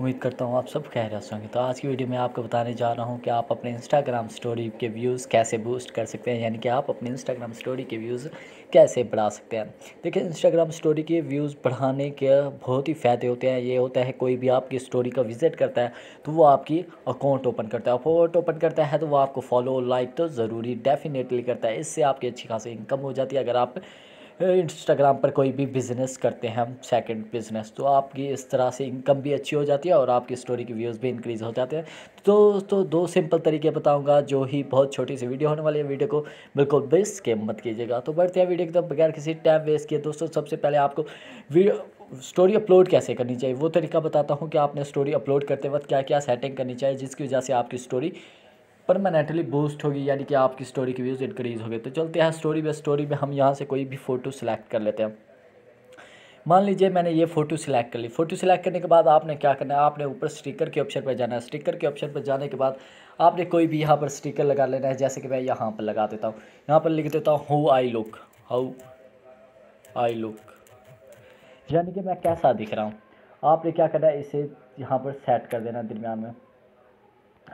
उम्मीद करता हूँ आप सब खैरियत से होंगे। तो आज की वीडियो में आपको बताने जा रहा हूँ कि आप अपने इंस्टाग्राम स्टोरी के व्यूज़ कैसे बूस्ट कर सकते हैं, यानी कि आप अपने इंस्टाग्राम स्टोरी के व्यूज़ कैसे बढ़ा सकते हैं। देखिए, इंस्टाग्राम स्टोरी के व्यूज़ बढ़ाने के बहुत ही फ़ायदे होते हैं। ये होता है कोई भी आपकी स्टोरी का विजिट करता है तो वो आपकी अकाउंट ओपन करता है, अकाउंट ओपन करता है तो वो आपको फॉलो लाइक तो ज़रूरी डेफिनेटली करता है। इससे आपकी अच्छी खासी इनकम हो जाती है। अगर आप इंस्टाग्राम पर कोई भी बिज़नेस करते हैं, हम सेकंड बिज़नेस, तो आपकी इस तरह से इनकम भी अच्छी हो जाती है और आपकी स्टोरी की व्यूज़ भी इंक्रीज़ हो जाते हैं। तो दो सिंपल तरीके बताऊंगा, जो ही बहुत छोटी सी वीडियो होने वाली है। वीडियो को बिल्कुल बेस के मत कीजिएगा। तो बढ़ते हैं वीडियो की तरफ बगैर किसी टाइम वेस्ट किए। दोस्तों, सबसे पहले आपको स्टोरी अपलोड कैसे करनी चाहिए वो तरीका बताता हूँ कि आपने स्टोरी अपलोड करते वक्त क्या क्या सेटिंग करनी चाहिए, जिसकी वजह से आपकी स्टोरी परमानेंटली बूस्ट होगी, यानी कि आपकी स्टोरी की व्यूज़ इंक्रीज़ हो गई। तो चलते हैं स्टोरी में। स्टोरी में हम यहाँ से कोई भी फ़ोटो सिलेक्ट कर लेते हैं। मान लीजिए मैंने ये फ़ोटो सिलेक्ट कर ली। फ़ोटो सिलेक्ट करने के बाद आपने क्या करना है, आपने ऊपर स्टिकर के ऑप्शन पर जाना है। स्टिकर के ऑप्शन पर जाने के बाद आपने कोई भी यहाँ पर स्टिकर लगा लेना है, जैसे कि मैं यहाँ पर लगा देता हूँ। यहाँ पर लिख देता हूँ हाउ आई लुक, यानी कि मैं कैसा दिख रहा हूँ। आपने क्या करना है, इसे यहाँ पर सेट कर देना दरमियान में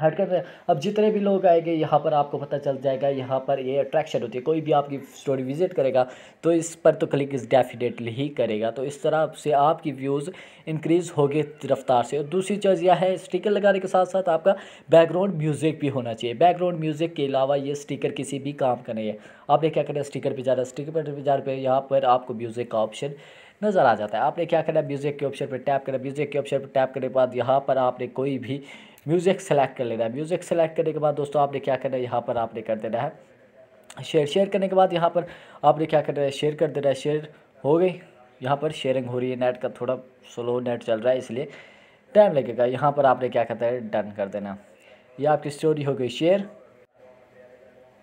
हट कर। अब जितने भी लोग आएंगे यहाँ पर आपको पता चल जाएगा, यहाँ पर ये अट्रैक्शन होती है। कोई भी आपकी स्टोरी विजिट करेगा तो इस पर तो क्लिक डेफिनेटली ही करेगा। तो इस तरह से आपकी व्यूज़ इंक्रीज़ होगी रफ्तार से। और दूसरी चीज़ यह है, स्टिकर लगाने के साथ साथ आपका बैकग्राउंड म्यूज़िक भी होना चाहिए। बैकग्राउंड म्यूज़िक के अलावा ये स्टिकर किसी भी काम का नहीं है। आपने क्या करना है, स्टिकर पर जाना, स्टिकर पर जाने पर यहाँ पर आपको म्यूज़िक का ऑप्शन नज़र आ जाता है। आपने क्या करना है, म्यूज़िक के ऑप्शन पर टैप करना। म्यूज़िक के ऑप्शन पर टैप करने के बाद यहाँ पर आपने कोई भी म्यूज़िक सेलेक्ट कर लेना है। म्यूज़िक सेलेक्ट करने के बाद दोस्तों आपने क्या करना है, यहाँ पर आपने कर देना है शेयर। शेयर करने के बाद यहाँ पर आपने क्या करना है, शेयर कर देना है। शेयर हो गई, यहाँ पर शेयरिंग हो रही है। नेट का थोड़ा स्लो नेट चल रहा है, इसलिए टाइम लगेगा। यहाँ पर आपने क्या करना है, डन कर देना। यह आपकी स्टोरी हो गई शेयर।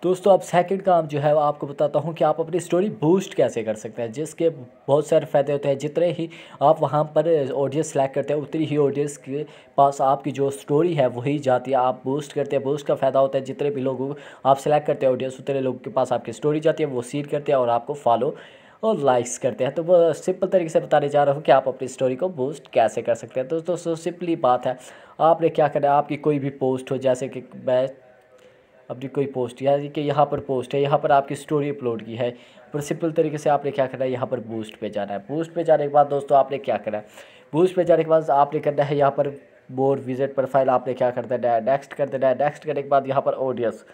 दोस्तों, अब सेकंड काम जो है वो आपको बताता हूँ कि आप अपनी स्टोरी बूस्ट कैसे कर सकते हैं, जिसके बहुत सारे फ़ायदे होते हैं। जितने ही आप वहाँ पर ऑडियंस सेलेक्ट करते हैं, उतनी ही ऑडियंस के पास आपकी जो स्टोरी है वही जाती है। आप बूस्ट करते हैं, बूस्ट का फ़ायदा होता है। जितने भी लोग आप सेलेक्ट करते हैं ऑडियंस, उतने लोगों के पास आपकी स्टोरी जाती है, वो सीड करते हैं और आपको फॉलो और लाइक्स करते हैं। तो वो सिंपल तरीके से बताने जा रहा हूँ कि आप अपनी स्टोरी को बूस्ट कैसे कर सकते हैं। तो दोस्तों, सिंपली बात है, आपने क्या करना है, आपकी कोई भी पोस्ट हो, जैसे कि मैं अपनी कोई पोस्ट, यानी कि यहाँ पर पोस्ट है, यहाँ पर आपकी स्टोरी अपलोड की है, पर सिंपल तरीके से आपने क्या करना है, यहाँ पर बूस्ट पे जाना है। बूस्ट पे जाने के बाद दोस्तों आपने क्या करना है, बूस्ट पे जाने के बाद आपने करना है यहाँ पर मोर विजिट प्रोफाइल। आपने क्या कर देना है, नेक्स्ट कर देना है। नेक्स्ट करने के बाद यहाँ पर audience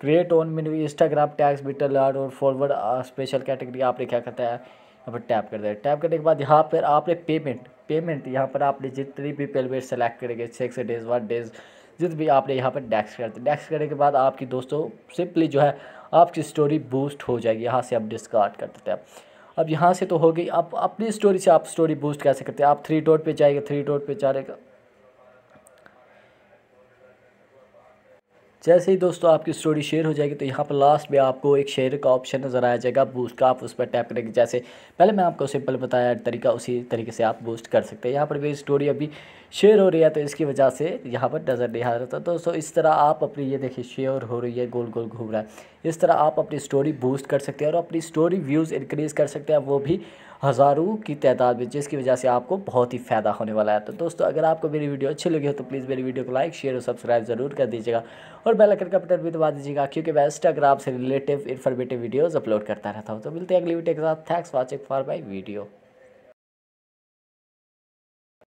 create on menu Instagram tags बिटर लार्ड और फॉरवर्ड स्पेशल कैटेगरी। आपने क्या करता है, यहाँ पर टैप कर देना। टैप करने के बाद यहाँ पर आपने पेमेंट, यहाँ पर आपने जितनी भी पेमेंट सेलेक्ट करेंगे, 6 डेज़ 1 डेज़ जिस भी आपने यहाँ पर डैक्स कर दिया। डैक्स करने के बाद आपकी दोस्तों सिंपली जो है आपकी स्टोरी बूस्ट हो जाएगी। यहाँ से आप डिस्कार्ड कर देते हैं। अब यहाँ से तो हो गई। अब अपनी स्टोरी से आप स्टोरी बूस्ट कैसे करते हैं, आप 3 डॉट पे जाएंगे। 3 डॉट पे जाने का जैसे ही दोस्तों आपकी स्टोरी शेयर हो जाएगी तो यहाँ पर लास्ट में आपको एक शेयर का ऑप्शन नज़र आ जाएगा बूस्ट का। आप उस पर टैप करेंगे। जैसे पहले मैं आपको सिंपल बताया तरीका, उसी तरीके से आप बूस्ट कर सकते हैं। यहाँ पर मेरी स्टोरी अभी शेयर हो रही है तो इसकी वजह से यहाँ पर नज़र नहीं आ रहा था। दोस्तों, इस तरह आप अपनी, ये देखिए शेयर हो रही है, गोल गोल घूम रहा है। इस तरह आप अपनी स्टोरी बूस्ट कर सकते हैं और अपनी स्टोरी व्यूज़ इंक्रीज़ कर सकते हैं, वो भी हज़ारों की तादाद में, जिसकी वजह से आपको बहुत ही फ़ायदा होने वाला है। तो दोस्तों, अगर आपको मेरी वीडियो अच्छी लगी हो तो प्लीज़ मेरी वीडियो को लाइक शेयर और सब्सक्राइब ज़रूर कर दीजिएगा और बेल आइकन का बटन भी दबा दीजिएगा, क्योंकि मैं इंस्टाग्राम से रिलेटिव इन्फॉर्मेटिव वीडियोज़ अपलोड करता रहता हूँ। तो मिलते हैं अगली वीडियो के साथ। Thanks watching for my video.